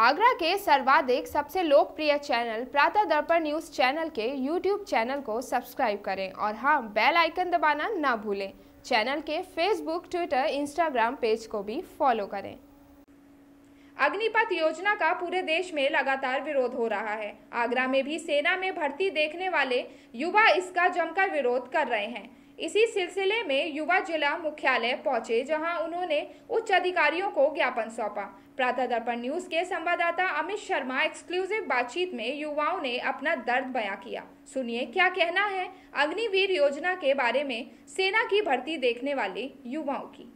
आगरा के सर्वाधिक सबसे लोकप्रिय channel Pratah Darpan news channel के YouTube चैनल को सब्सक्राइब करें और हाँ, बेल आइकन दबाना ना भूलें। चैनल के Facebook, Twitter, Instagram पेज को भी फॉलो करें। अग्निपथ योजना का पूरे देश में लगातार विरोध हो रहा है। आगरा में भी सेना में भर्ती देखने वाले युवा इसका जमकर विरोध कर रहे हैं। इसी सिलसिले में युवा जिला मुख्यालय पहुंचे, जहां उन्होंने उच्च अधिकारियों को ज्ञापन सौंपा। प्रातः दर्पण न्यूज के संवाददाता अमित शर्मा एक्सक्लूसिव बातचीत में युवाओं ने अपना दर्द बयां किया। सुनिए क्या कहना है अग्निवीर योजना के बारे में सेना की भर्ती देखने वाले युवाओं की।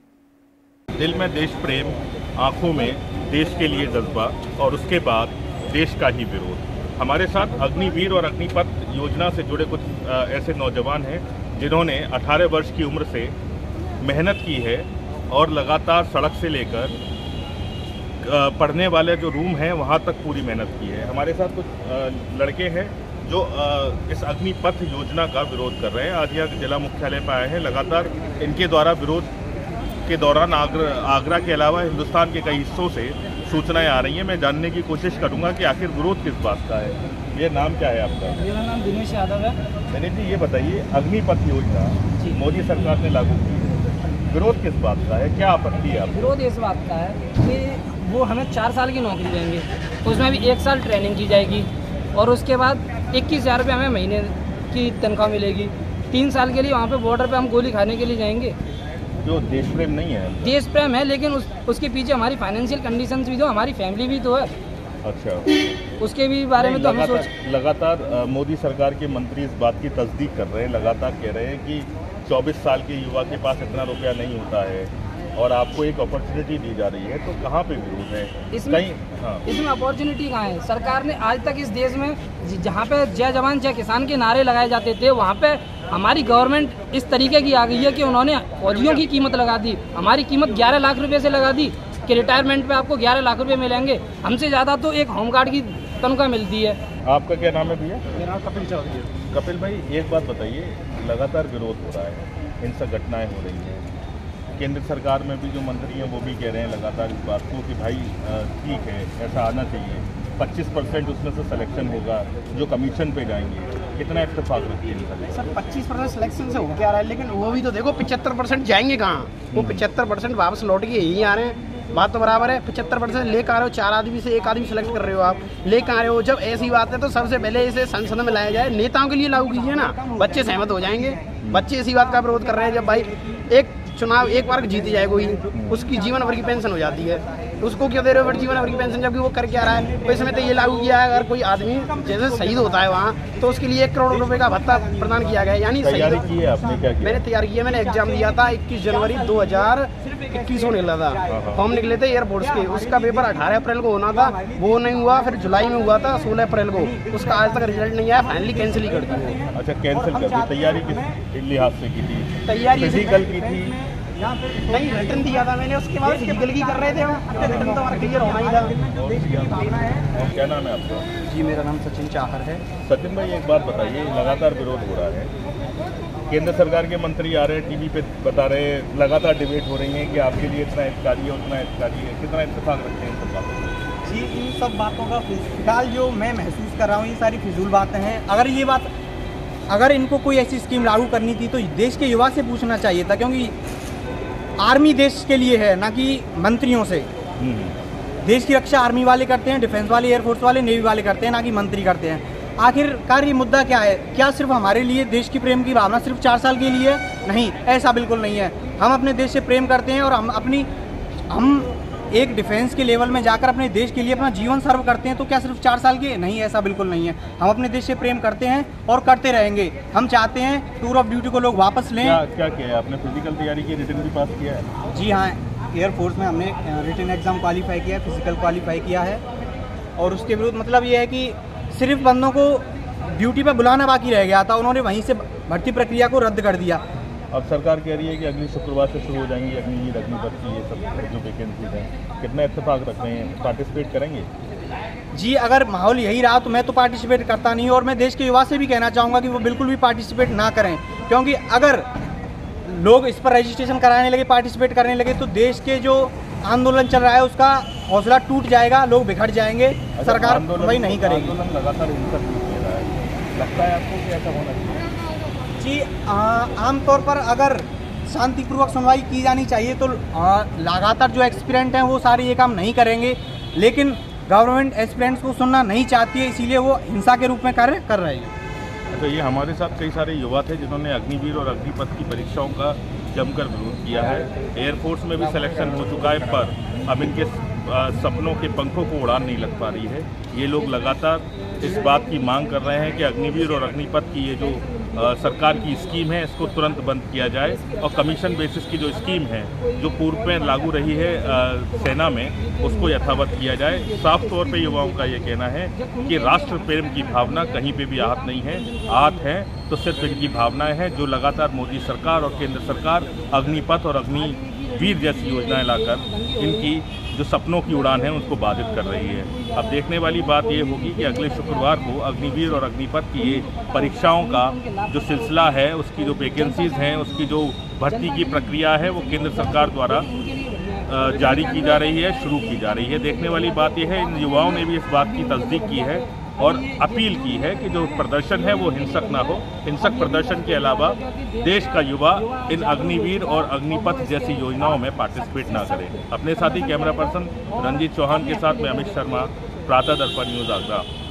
दिल में देश प्रेम, आंखों में देश के लिए जज्बा और उसके बाद देश का ही विरोध। हमारे साथ अग्निवीर और अग्निपथ योजना से जुड़े कुछ ऐसे नौजवान हैं जिन्होंने 18 वर्ष की उम्र से मेहनत की है और लगातार सड़क से लेकर पढ़ने वाले जो रूम हैं वहाँ तक पूरी मेहनत की है। हमारे साथ कुछ लड़के हैं जो इस अग्निपथ योजना का विरोध कर रहे हैं। आज यहाँ जिला मुख्यालय पर आए हैं। लगातार इनके द्वारा विरोध के दौरान आगरा के अलावा हिंदुस्तान के कई हिस्सों से सूचनाएं आ रही हैं। मैं जानने की कोशिश करूंगा कि आखिर विरोध किस बात का है। ये नाम क्या है आपका? मेरा नाम दिनेश यादव है। दिनेश जी, ये बताइए, अग्निपथ योजना मोदी सरकार ने लागू की है, विरोध किस बात का है? क्या आपत्ति है? विरोध इस बात का है कि वो हमें 4 साल की नौकरी देंगे, उसमें भी 1 साल ट्रेनिंग की जाएगी और उसके बाद 21,000 हमें महीने की तनख्वाह मिलेगी। 3 साल के लिए वहाँ पर बॉर्डर पर हम गोली खाने के लिए जाएंगे। जो देश प्रेम नहीं है? देश प्रेम है, लेकिन उसके पीछे हमारी फाइनेंशियल कंडीशंस भी तो, हमारी फैमिली भी तो है। अच्छा, उसके भी बारे में तो हम सोच। लगातार मोदी सरकार के मंत्री इस बात की तस्दीक कर रहे हैं, लगातार कह रहे हैं कि 24 साल के युवा के पास इतना रुपया नहीं होता है और आपको एक अपॉर्चुनिटी दी जा रही है, तो कहाँ पे विरोध है इसमें? हाँ, इसमें अपॉर्चुनिटी कहाँ है? सरकार ने आज तक इस देश में जहाँ पे जय जवान जय किसान के नारे लगाए जाते थे, वहाँ पे हमारी गवर्नमेंट इस तरीके की आ गई है कि उन्होंने फौजियों की कीमत लगा दी। हमारी कीमत 11 लाख रुपए से लगा दी कि रिटायरमेंट पे आपको 11 लाख रुपए मिलेंगे। हमसे ज़्यादा तो एक होमगार्ड की तनख्वाह मिलती है। आपका क्या नाम है भैया? मेरा नाम कपिल चौधरी है। कपिल भाई, एक बात बताइए, लगातार विरोध हो रहा है, हिंसक घटनाएँ हो रही हैं, केंद्र सरकार में भी जो मंत्री हैं वो भी कह रहे हैं लगातार इस बात को कि भाई ठीक है, ऐसा आना चाहिए, 25% उसमें से सिलेक्शन होगा जो कमीशन पे जाएंगे। कितना इत्तेफाक रखती है सर? 25% सिलेक्शन से होके आ रहा है, लेकिन वो भी तो देखो 75% जाएंगे कहाँ? वो 75% वापस लौट के यही आ रहे हैं। बात तो बराबर है, 75% लेकर आ रहे हो, 4 आदमी से 1 आदमी सेलेक्ट कर रहे हो आप, लेकर आ रहे हो। जब ऐसी बात है तो सबसे पहले इसे संसद में लाया जाए, नेताओं के लिए लागू कीजिए ना, बच्चे सहमत हो जाएंगे। बच्चे इसी बात का विरोध कर रहे हैं। जब भाई एक चुनाव एक बार जीती जाए कोई, उसकी जीवन भर की पेंशन हो जाती है, उसको क्या दे रहे हो बट जीवन भर की पेंशन, जबकि वो करके आ रहा है। तो इसमें तो ये लागू किया है, अगर कोई आदमी जैसे शहीद होता है वहाँ, तो उसके लिए 1 करोड़ रुपए का भत्ता प्रदान किया गया। यानी तैयारी की है आपने? क्या मैंने तैयारी की है, मैंने एग्जाम दिया था 21 जनवरी 2021 को निकला था। फॉर्म निकले थे एयरफोर्स के, उसका पेपर 18 अप्रैल को होना था, वो नहीं हुआ। फिर जुलाई में हुआ था 16 अप्रैल को, उसका आज तक रिजल्ट नहीं आया, फाइनली कैंसिल ही कर दिया। अच्छा, कैंसिल कर दिया। तैयारी किस लिहाज से की थी? तैयारी फिजिकल की थी? नहीं, रिटर्न दिया था मैंने, उसके बाद फिजिकल की कर रहे थे, रिटर्न तो हमारा क्लियर होना ही था। क्या नाम है आपका? जी, मेरा नाम सचिन चाहर है। सचिन भाई, एक बात बताइए, लगातार विरोध हो रहा है, केंद्र सरकार के मंत्री आ रहे हैं, टीवी पे बता रहे हैं, लगातार डिबेट हो रही है कि आपके लिए इतना हितकारी है, उतना हितकारी है, कितना इत्तेफाक रखते हैं इन सब बातों में? जी, इन सब बातों का फिलहाल जो मैं महसूस कर रहा हूँ, ये सारी फिजूल बातें हैं। अगर इनको कोई ऐसी स्कीम लागू करनी थी तो देश के युवा से पूछना चाहिए था, क्योंकि आर्मी देश के लिए है, ना कि मंत्रियों से। देश की रक्षा आर्मी वाले करते हैं, डिफेंस वाले, एयरफोर्स वाले, नेवी वाले करते हैं, ना कि मंत्री करते हैं। आखिरकार ये मुद्दा क्या है? क्या सिर्फ हमारे लिए देश की प्रेम की भावना सिर्फ 4 साल के लिए? नहीं, ऐसा बिल्कुल नहीं है। हम अपने देश से प्रेम करते हैं और हम एक डिफेंस के लेवल में जाकर अपने देश के लिए अपना जीवन सर्व करते हैं। तो क्या सिर्फ 4 साल के? नहीं, ऐसा बिल्कुल नहीं है। हम अपने देश से प्रेम करते हैं और करते रहेंगे। हम चाहते हैं टूर ऑफ ड्यूटी को लोग वापस लें। क्या किया है आपने? फिजिकल तैयारी की, रिटर्न भी पास किया है? जी हाँ, एयरफोर्स में हमने रिटर्न एग्जाम क्वालिफाई किया है, फिजिकल क्वालिफाई किया है। और उसके विरुद्ध मतलब ये है कि सिर्फ बंदों को ड्यूटी पर बुलाना बाकी रह गया था, उन्होंने वहीं से भर्ती प्रक्रिया को रद्द कर दिया। अब सरकार कह रही है कि अगले शुक्रवार से शुरू हो जाएंगी अग्निवीर, अग्निपथ की ये सब जो वैकेंसीज हैं। कितना इत्तेफाक रख रहे हैं? पार्टिसिपेट करेंगे? जी, अगर माहौल यही रहा तो मैं तो पार्टिसिपेट करता नहीं, और मैं देश के युवा से भी कहना चाहूँगा कि वो बिल्कुल भी पार्टिसिपेट ना करें, क्योंकि अगर लोग इस पर रजिस्ट्रेशन कराने लगे, पार्टिसिपेट करने लगे, तो देश के जो आंदोलन चल रहा है उसका हौसला टूट जाएगा, लोग बिखर जाएंगे, सरकार वही नहीं करेगी। लगता है आपको कि ऐसा होना चाहिए जी? आमतौर पर अगर शांतिपूर्वक सुनवाई की जानी चाहिए तो लगातार जो एक्सपीरियंट हैं वो सारे ये काम नहीं करेंगे, लेकिन गवर्नमेंट एक्सपीरियंट्स को सुनना नहीं चाहती है, इसीलिए वो हिंसा के रूप में कार्य कर रहे हैं। अच्छा, ये हमारे साथ कई सारे युवा थे जिन्होंने अग्निवीर और अग्निपथ की परीक्षाओं का जमकर विरोध किया है। एयरफोर्स में भी सिलेक्शन हो चुका है, पर अब इनके सपनों के पंखों को उड़ान नहीं लग पा रही है। ये लोग लगातार इस बात की मांग कर रहे हैं कि अग्निवीर और अग्निपथ की ये जो सरकार की स्कीम है इसको तुरंत बंद किया जाए और कमीशन बेसिस की जो स्कीम है जो पूर्व में लागू रही है सेना में, उसको यथावत किया जाए। साफ तौर पे युवाओं का ये कहना है कि राष्ट्र प्रेम की भावना कहीं पे भी आहत नहीं है, आहत है तो सिर्फ इनकी भावनाएं हैं जो लगातार मोदी सरकार और केंद्र सरकार अग्निपथ और अग्निवीर जैसी योजनाएँ लाकर इनकी जो सपनों की उड़ान है उसको बाधित कर रही है। अब देखने वाली बात ये होगी कि अगले शुक्रवार को अग्निवीर और अग्निपथ की ये परीक्षाओं का जो सिलसिला है, उसकी जो वैकेंसीज हैं, उसकी जो भर्ती की प्रक्रिया है वो केंद्र सरकार द्वारा जारी की जा रही है, शुरू की जा रही है। देखने वाली बात यह है, इन युवाओं ने भी इस बात की तस्दीक की है और अपील की है कि जो प्रदर्शन है वो हिंसक ना हो। हिंसक प्रदर्शन के अलावा देश का युवा इन अग्निवीर और अग्निपथ जैसी योजनाओं में पार्टिसिपेट ना करे। अपने साथी कैमरा पर्सन रंजीत चौहान के साथ मैं अमित शर्मा, प्रातः दर्पण न्यूज, आगरा।